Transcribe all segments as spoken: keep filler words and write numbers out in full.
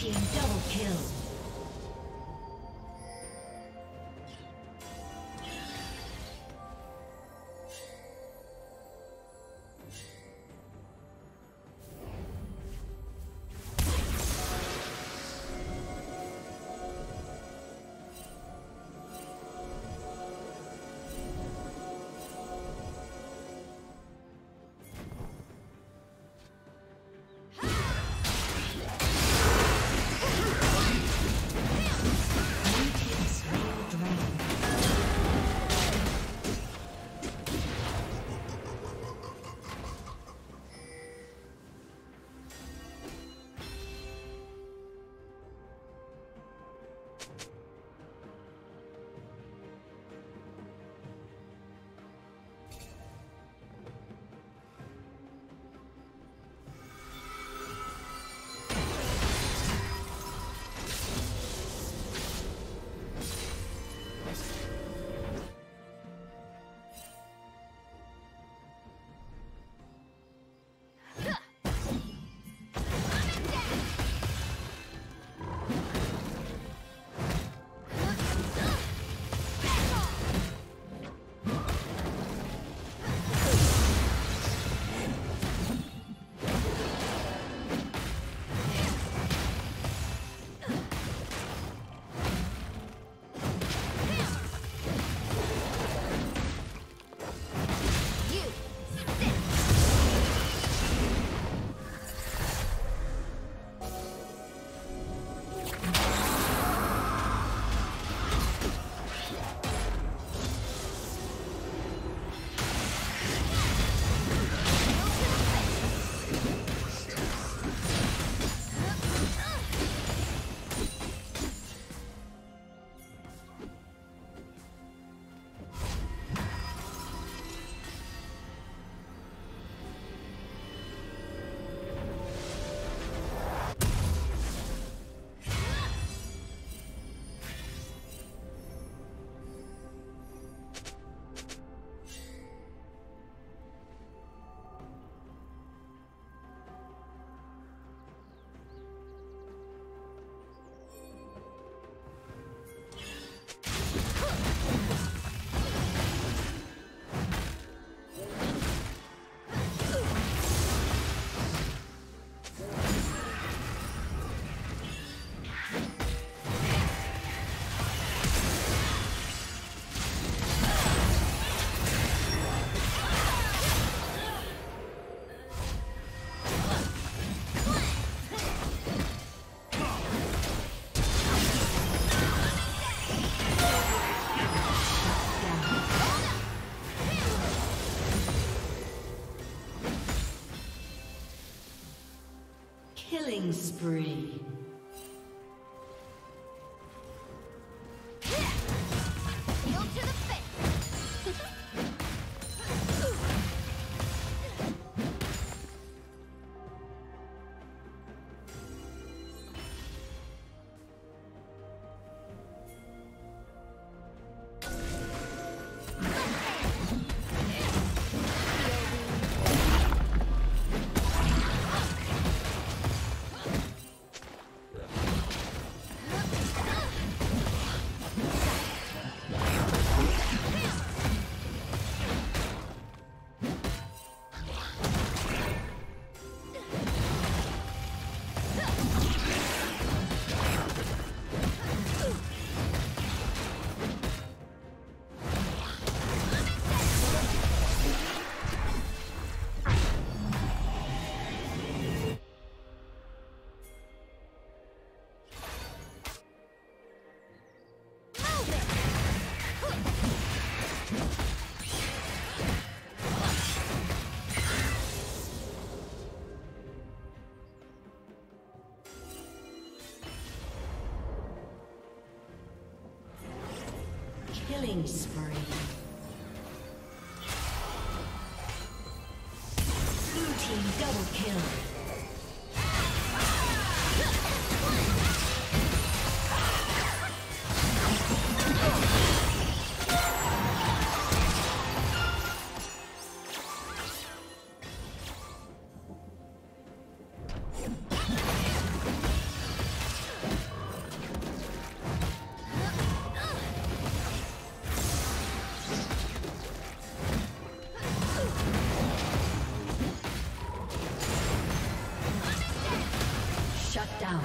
team double kill. Killing spree. Killing spree. Blue team double kill. down.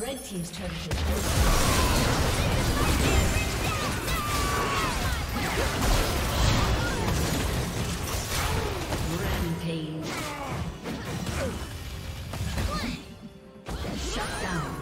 Red team's turn to rampage. Shut down.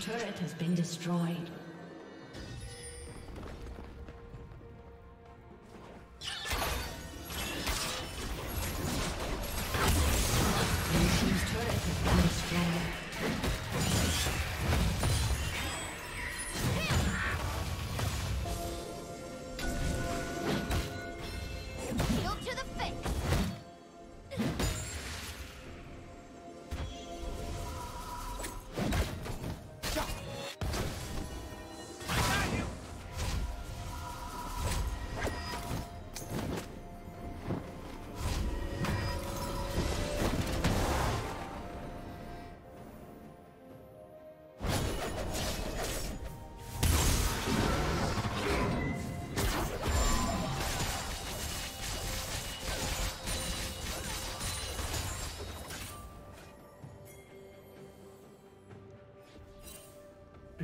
Turret has been destroyed.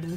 Blue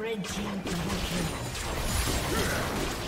Red team double kill.